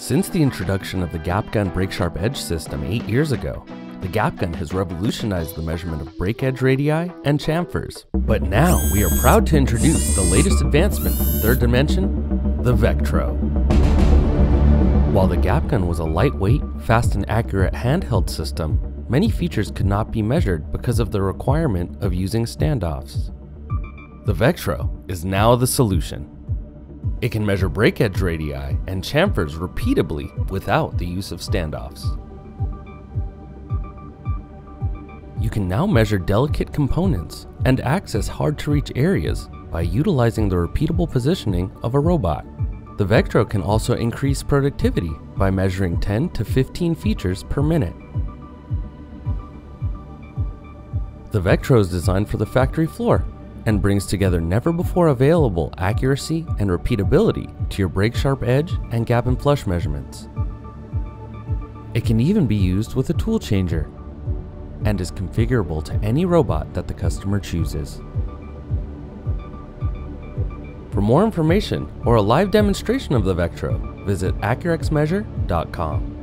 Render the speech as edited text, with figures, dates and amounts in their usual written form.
Since the introduction of the gap gun brake sharp edge system 8 years ago, the gap gun has revolutionized the measurement of brake edge radii and chamfers. But now we are proud to introduce the latest advancement from Third Dimension, the Vectro. While the gap gun was a lightweight, fast and accurate handheld system, many features could not be measured because of the requirement of using standoffs. The Vectro is now the solution. It can measure brake edge radii and chamfers repeatably without the use of standoffs. You can now measure delicate components and access hard-to-reach areas by utilizing the repeatable positioning of a robot. The Vectro can also increase productivity by measuring 10 to 15 features per minute. The Vectro is designed for the factory floor and brings together never before available accuracy and repeatability to your brake sharp edge and gap and flush measurements. It can even be used with a tool changer and is configurable to any robot that the customer chooses. For more information or a live demonstration of the Vectro, visit accurexmeasure.com.